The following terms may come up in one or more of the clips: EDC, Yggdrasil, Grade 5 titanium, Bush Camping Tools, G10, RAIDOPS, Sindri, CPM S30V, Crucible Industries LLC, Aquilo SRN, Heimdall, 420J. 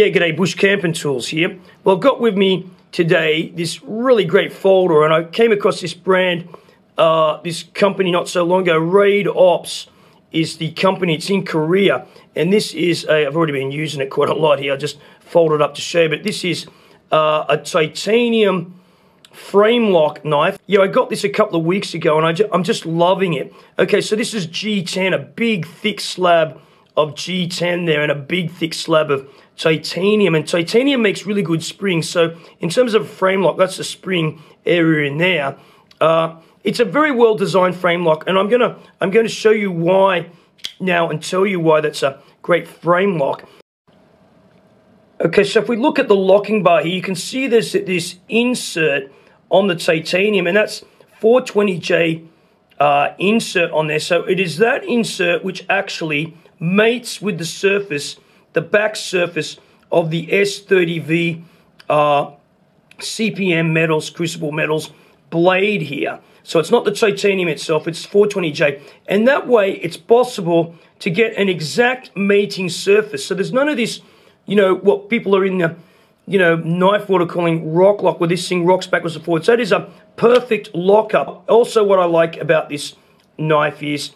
Yeah, g'day, Bush Camping Tools here. Well, I've got with me today this really great folder, and I came across this brand, this company not so long ago. RAIDOPS is the company. It's in Korea, and this is I've already been using it quite a lot here. I just folded it up to show you, but this is a titanium frame lock knife. Yeah, I got this a couple of weeks ago, and I'm just loving it. Okay, so this is G10, a big thick slab of G10 there, and a big thick slab of titanium. And titanium makes really good springs. So in terms of frame lock, that's the spring area in there. It's a very well designed frame lock, and I'm going to show you why now and tell you why that's a great frame lock. Okay, so if we look at the locking bar here, you can see there's this insert on the titanium, and that's 420J insert on there. So it is that insert which actually mates with the surface, the back surface of the S30V CPM metals, crucible metals blade here. So it's not the titanium itself, it's 420J. And that way it's possible to get an exact mating surface. So there's none of this, you know, what people are in the, you know, knife water calling rock lock, where this thing rocks backwards and forwards. So it is a perfect lockup. Also, what I like about this knife is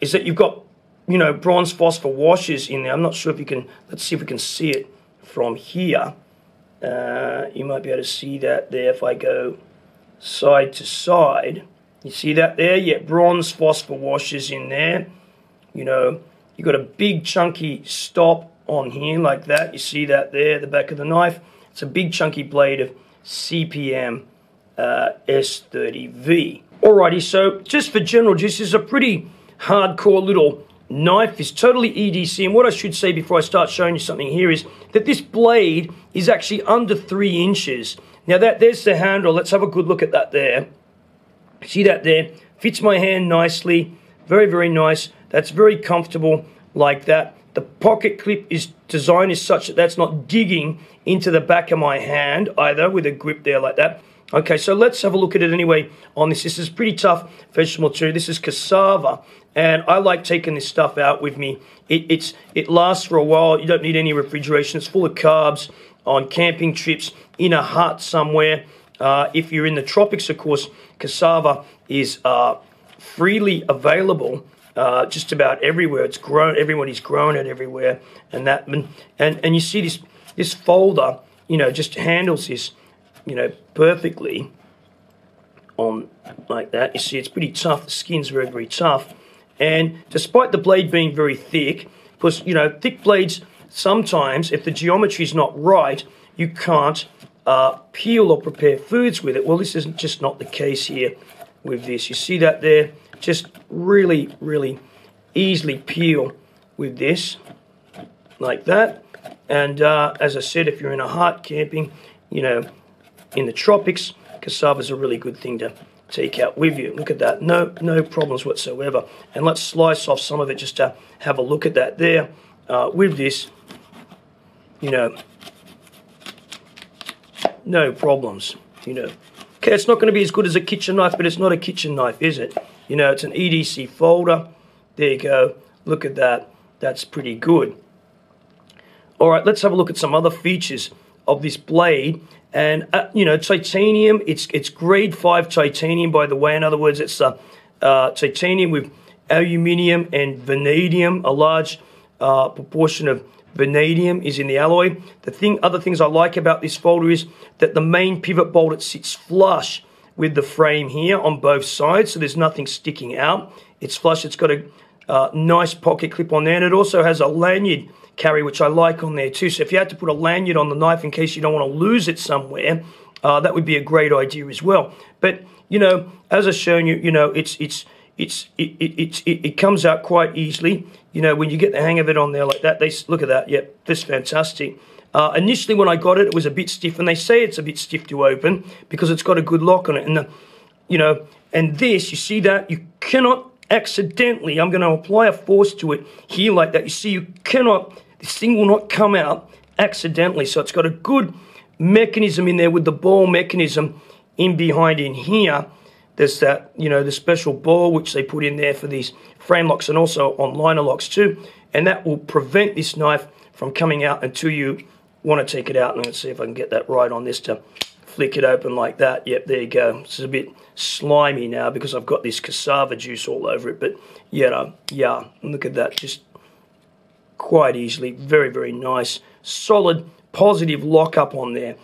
that you've got, you know, bronze phosphor washes in there. I'm not sure if you can, let's see if we can see it from here. You might be able to see that there if I go side to side. You see that there? Yeah, bronze phosphor washes in there. You know, you've got a big chunky stop on here like that. You see that there, the back of the knife? It's a big chunky blade of CPM S30V. Alrighty, so just for general gist, this is a pretty hardcore little knife. Is totally EDC, and what I should say before I start showing you something here is that this blade is actually under 3 inches. Now that there's the handle, let's have a good look at that there. See that there? Fits my hand nicely, very, very nice. That's very comfortable like that. The pocket clip is design is such that that's not digging into the back of my hand either with a grip there like that. Okay, so let's have a look at it anyway on this. This is pretty tough vegetable too. This is cassava, and I like taking this stuff out with me. It lasts for a while. You don't need any refrigeration. It's full of carbs on camping trips, in a hut somewhere. If you're in the tropics, of course, cassava is freely available just about everywhere. It's grown. Everybody's grown it everywhere, and that and you see this folder, you know, just handles this, you know, perfectly on like that. You see it's pretty tough. The skin's very, very tough. And despite the blade being very thick, because, you know, thick blades, sometimes if the geometry's not right, you can't peel or prepare foods with it. Well, this isn't just not the case here with this. You see that there? Just really, really easily peel with this like that. And as I said, if you're in a hut camping, you know, in the tropics, cassava's a really good thing to take out with you. Look at that, no problems whatsoever. And let's slice off some of it just to have a look at that there. With this, you know, no problems, you know. Okay, it's not going to be as good as a kitchen knife, but it's not a kitchen knife, is it? You know, it's an EDC folder. There you go. Look at that. That's pretty good. All right, let's have a look at some other features of this blade. And you know, titanium, it's grade 5 titanium, by the way. In other words, it's titanium with aluminium and vanadium. A large proportion of vanadium is in the alloy. Other things I like about this folder is that the main pivot bolt, it sits flush with the frame here on both sides, so there's nothing sticking out. It's flush. It's got a nice pocket clip on there, and it also has a lanyard carry, which I like on there too. So if you had to put a lanyard on the knife in case you don't want to lose it somewhere, that would be a great idea as well. But, you know, as I've shown you, you know, it comes out quite easily. You know, when you get the hang of it on there like that, look at that. Yep, that's fantastic. Initially when I got it, it was a bit stiff, and they say it's a bit stiff to open because it's got a good lock on it. And, you know, and this, you see that? You cannot accidentally, I'm going to apply a force to it here like that. You see, you cannot, this thing will not come out accidentally. So it's got a good mechanism in there with the ball mechanism in behind in here. There's that, you know, the special ball which they put in there for these frame locks and also on liner locks too. And that will prevent this knife from coming out until you want to take it out, and let's see if I can get that right on this to flick it open like that. Yep, there you go. It's a bit slimy now because I've got this cassava juice all over it, but you know, yeah, look at that, just quite easily. Very, very nice, solid, positive lockup on there.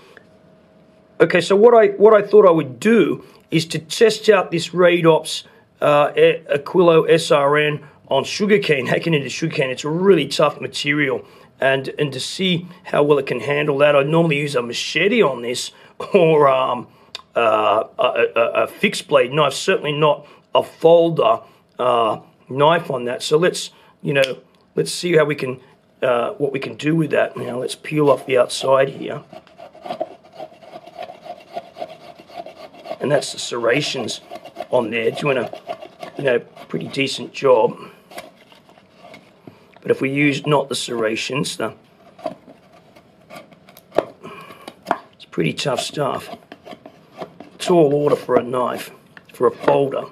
Okay, so what I thought I would do is to test out this RAIDOPS Aquilo SRN on sugarcane, hacking into sugarcane. It's a really tough material, and to see how well it can handle that. I normally use a machete on this, or a fixed blade knife, certainly not a folder knife on that. So let's, you know, let's see how we can, what we can do with that. Now let's peel off the outside here, and that's the serrations on there, doing a, you know, pretty decent job. But if we use not the serrations, it's pretty tough stuff. Tall order for a knife, for a folder.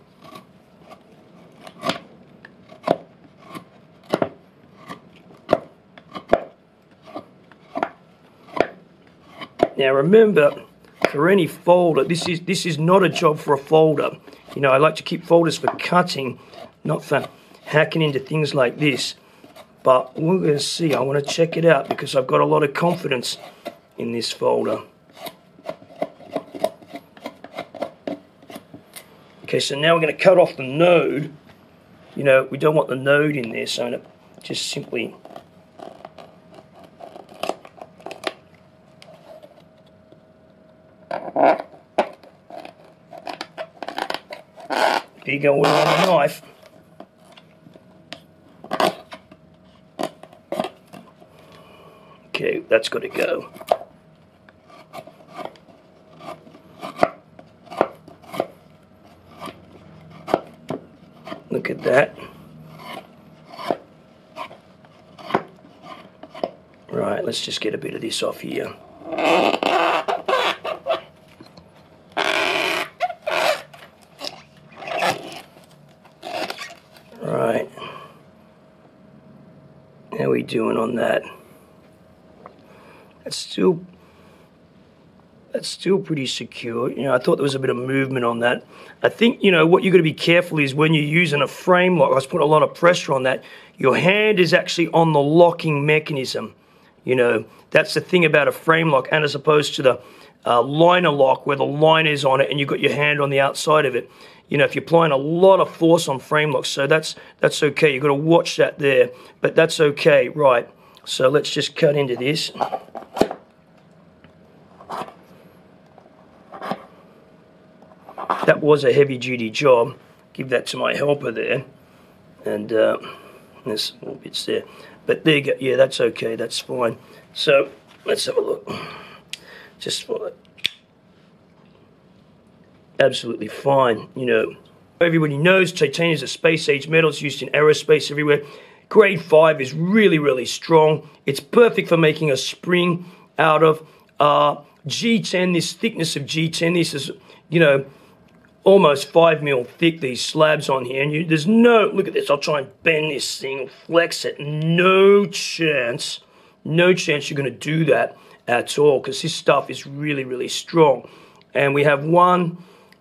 Now remember, for any folder, this is not a job for a folder. You know, I like to keep folders for cutting, not for hacking into things like this. But we're going to see. I want to check it out because I've got a lot of confidence in this folder. Okay, so now we're going to cut off the node. You know, we don't want the node in there, so I'm going to just simply big old knife. Okay, that's got to go. Look at that. Right, let's just get a bit of this off here. Right. How are we doing on that? That's still pretty secure. You know, I thought there was a bit of movement on that. I think, you know, what you've got to be careful is when you're using a frame lock, I was putting a lot of pressure on that, your hand is actually on the locking mechanism. You know, that's the thing about a frame lock, and as opposed to the liner lock where the liner is on it and you've got your hand on the outside of it. You know, if you're applying a lot of force on frame locks, so that's okay. You've got to watch that there, but that's okay, right. So let's just cut into this. That was a heavy-duty job. Give that to my helper there, and there's little bits there. But there you go. Yeah, that's okay. That's fine. So let's have a look. Just for absolutely fine. You know, everybody knows titanium is a space-age metal. It's used in aerospace everywhere. Grade 5 is really, really strong. It's perfect for making a spring out of G10, this thickness of G10. This is, you know, almost 5mm thick, these slabs on here. And you, there's no, look at this, I'll try and bend this thing, flex it. No chance, no chance you're going to do that at all, because this stuff is really, really strong. And we have 1,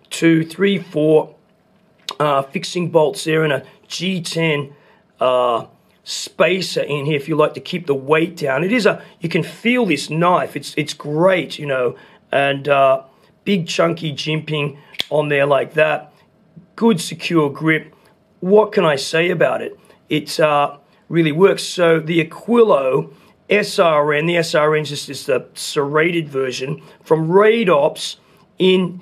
2, 3, 4 fixing bolts there, and a G10 spacer in here, if you like, to keep the weight down. It is a, you can feel this knife, it's great, you know, and big chunky jimping on there like that. Good secure grip. What can I say about it? It really works. So the Aquilo SRN, the SRN just is the serrated version from RAIDOPS in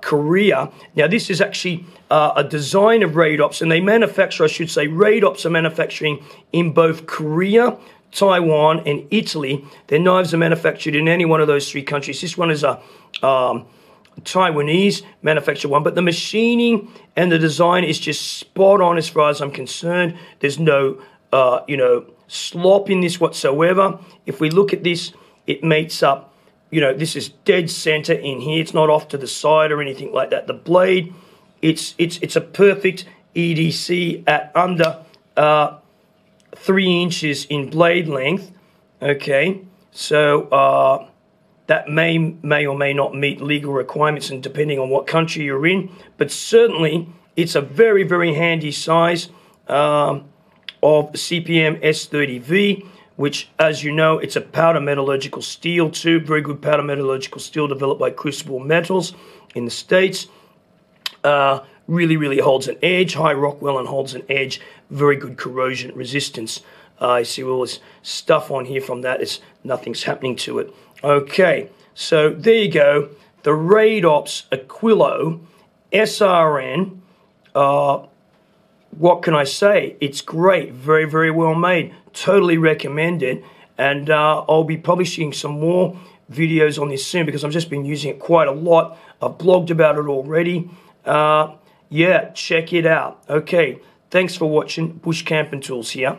Korea. Now this is actually a design of RAIDOPS, and they manufacture, I should say, RAIDOPS are manufacturing in both Korea, Taiwan, and Italy. Their knives are manufactured in any one of those three countries. This one is a Taiwanese manufactured one, but the machining and the design is just spot on as far as I'm concerned. There's no, you know, slop in this whatsoever. If we look at this, it mates up. You know, this is dead center in here. It's not off to the side or anything like that. The blade, it's a perfect EDC at under 3 inches in blade length. Okay, So that may or may not meet legal requirements, and depending on what country you're in, but certainly it's a very, very handy size of CPM S30V, which, as you know, it's a powder metallurgical steel too, very good powder metallurgical steel developed by Crucible Metals in the States. Really, really holds an edge, high Rockwell, and holds an edge, very good corrosion resistance. I see all this stuff on here from that, it's nothing's happening to it. Okay, so there you go, the RAIDOPS Aquilo SRN. What can I say? It's great, very, very well made, totally recommend it, and I'll be publishing some more videos on this soon because I've just been using it quite a lot. I've blogged about it already. Yeah, check it out. Okay, thanks for watching. Bush Camping Tools here.